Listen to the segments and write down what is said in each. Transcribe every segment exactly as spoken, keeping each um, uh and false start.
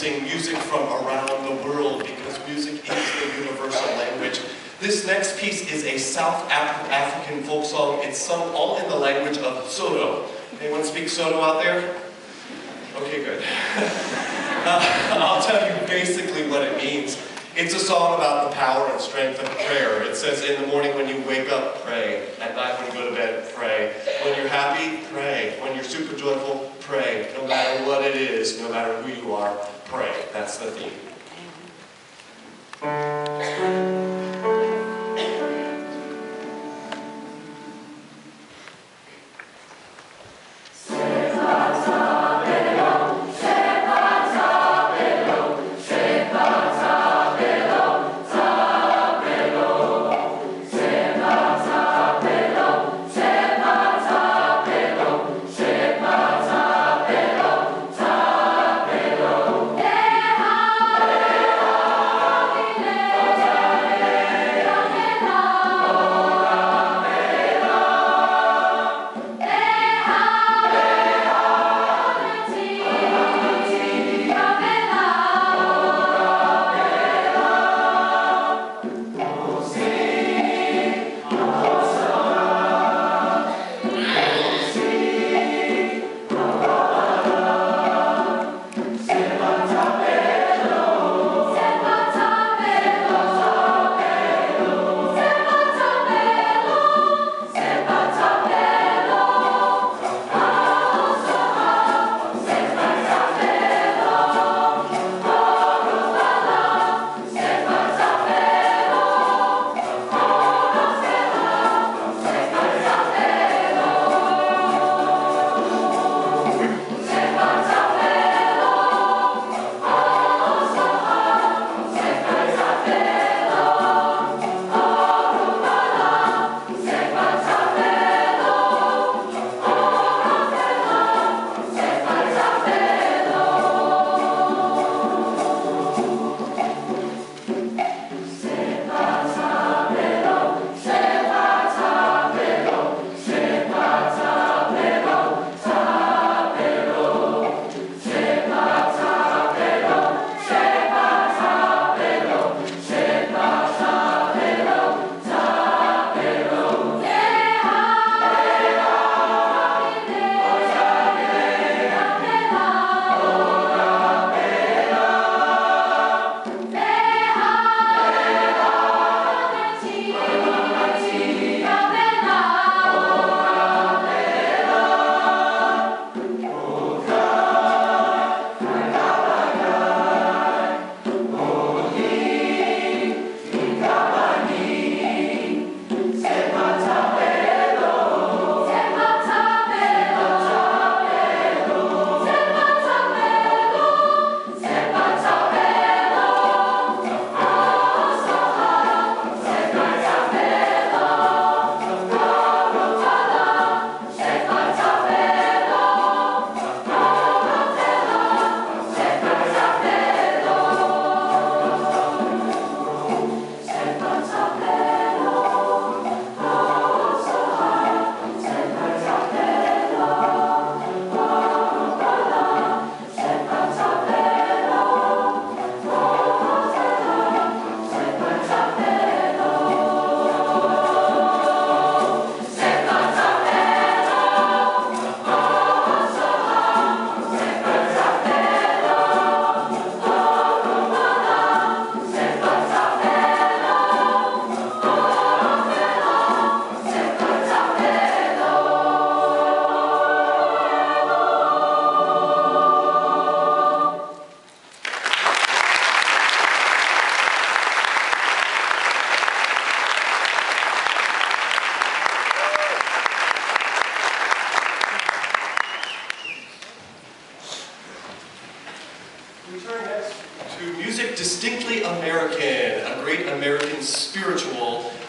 referencing music from around the world because music is the universal language. This next piece is a South Af African folk song. It's sung all in the language of Soto. Anyone speak Soto out there? Okay, good. uh, I'll tell you basically what it means. It's a song about the power and strength of prayer. It says, in the morning when you wake up, pray. At night when you go to bed, pray. When you're happy, pray. When you're super joyful, pray. No matter what it is, no matter who you are, pray. That's the theme.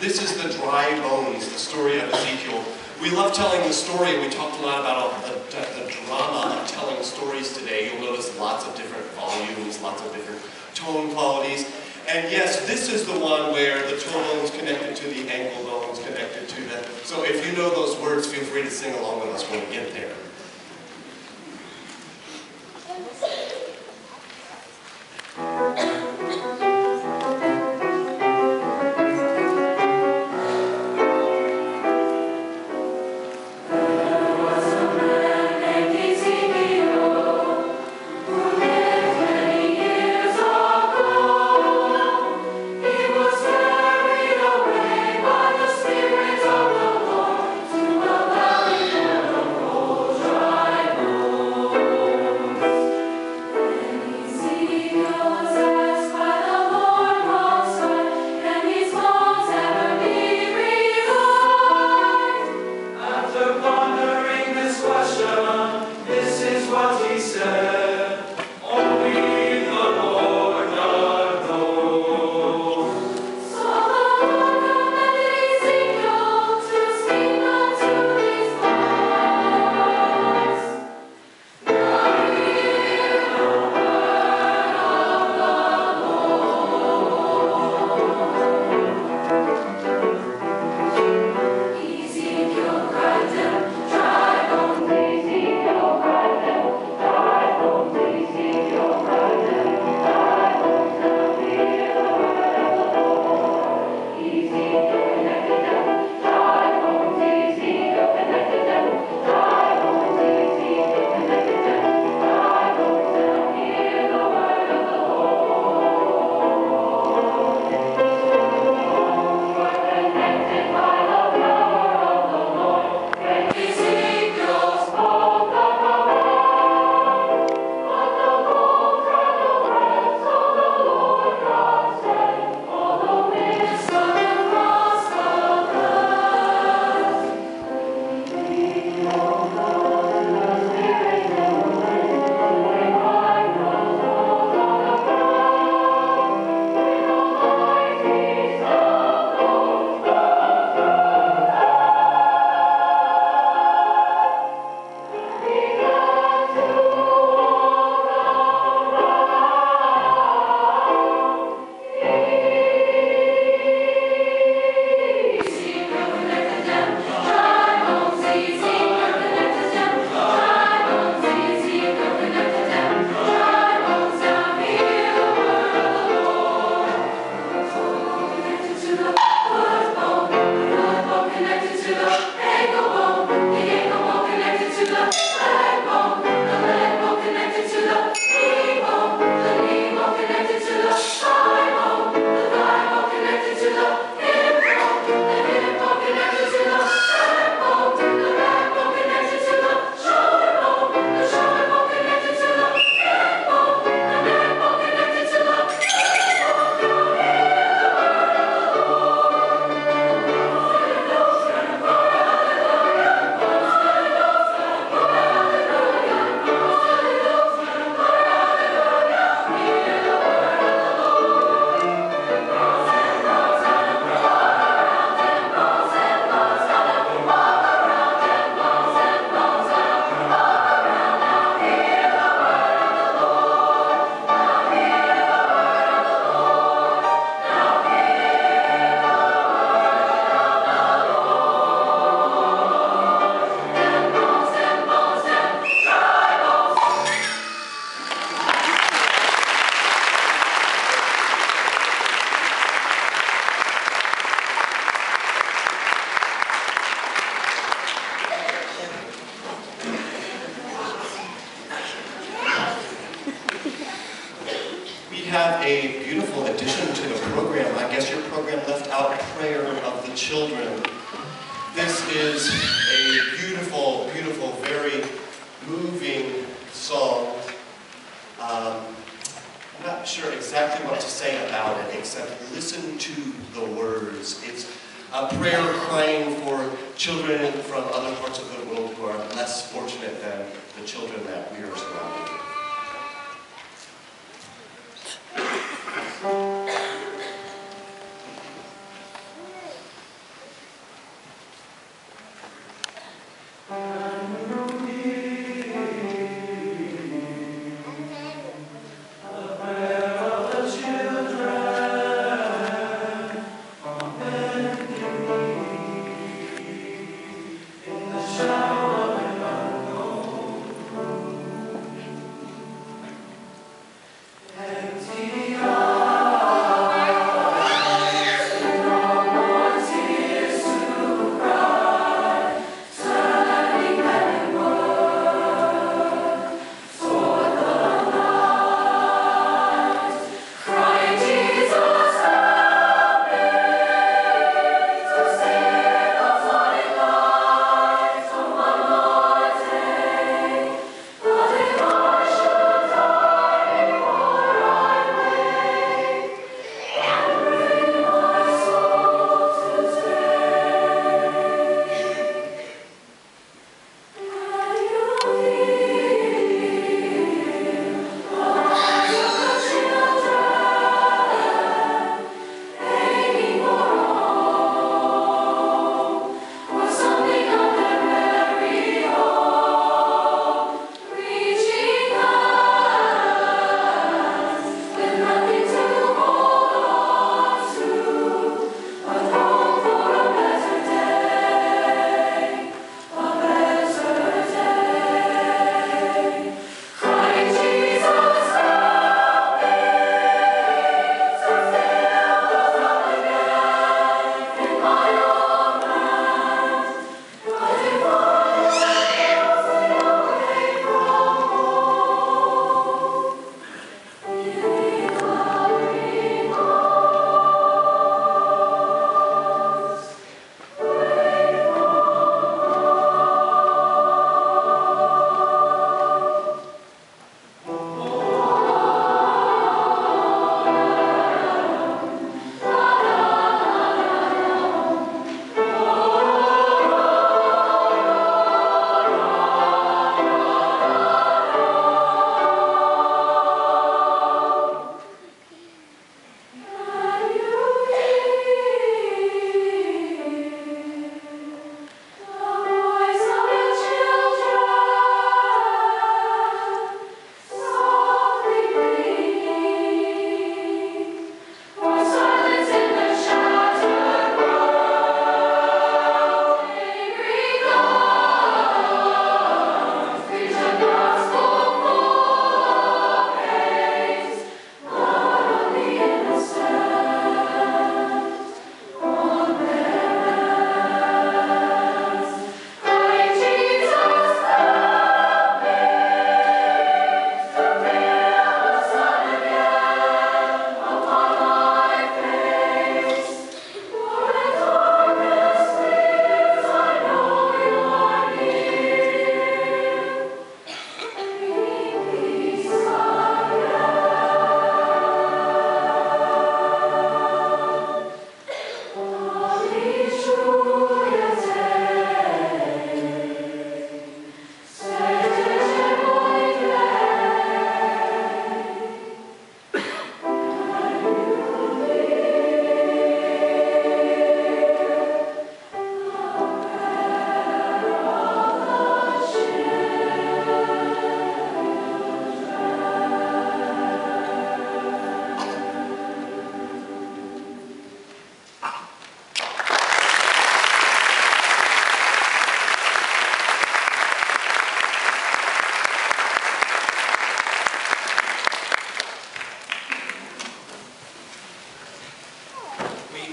This is the Dry Bones, the story of Ezekiel. We love telling the story, and we talked a lot about the, the, the drama of telling stories today. You'll notice lots of different volumes, lots of different tone qualities. And yes, this is the one where the toe bone is connected to the ankle bone is connected to that. So if you know those words, feel free to sing along with us when we get there. to the ankle bone, the ankle bone connected to the leg bone, the leg bone connected to the knee bone, the knee bone connected to the thigh bone, the thigh bone connected to the hip bone, the hip bone connected to the back bone, the back bone connected to the shoulder bone, the shoulder bone connected to the neck bone, the neck bone connected to the knee bone.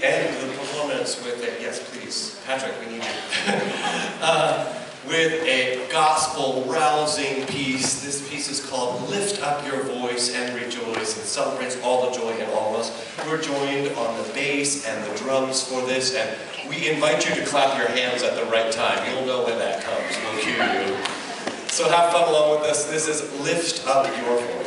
and good performance with a, yes please, Patrick, we need you. uh, with a gospel rousing piece. This piece is called Lift Up Your Voice and Rejoice, and celebrates all the joy in all of us. We're joined on the bass and the drums for this, and we invite you to clap your hands at the right time. You'll know when that comes, we'll cue you. So have fun along with us. This is Lift Up Your Voice.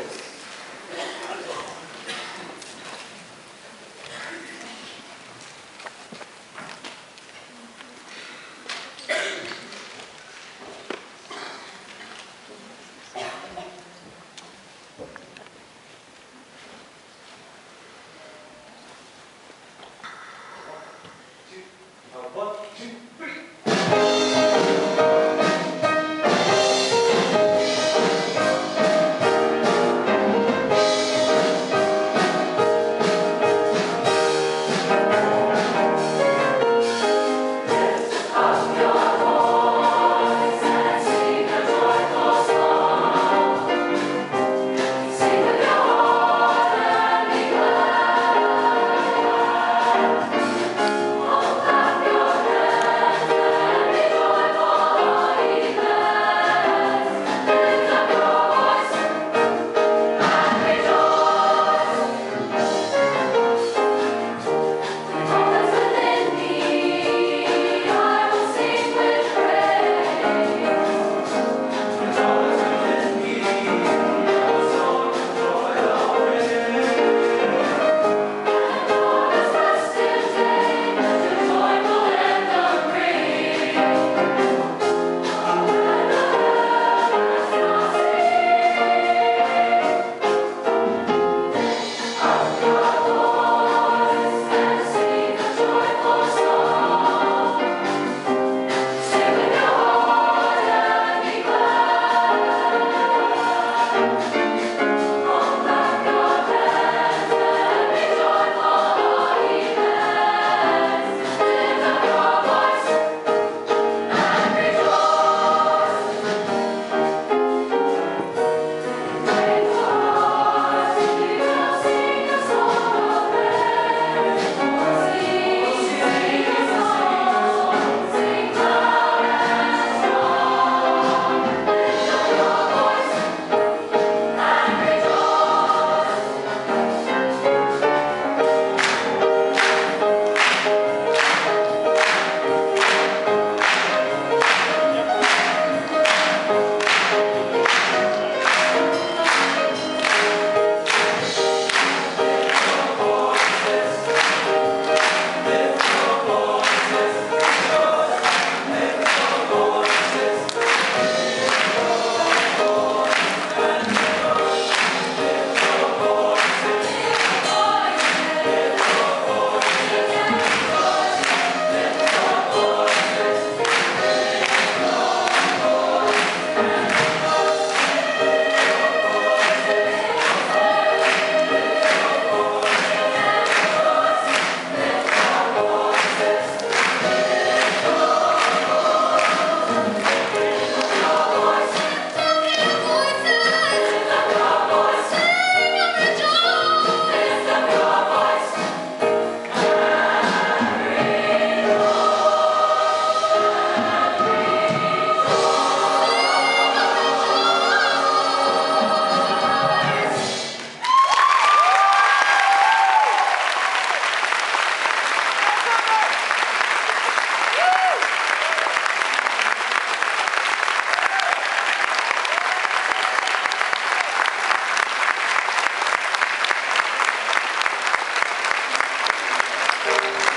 Thank you.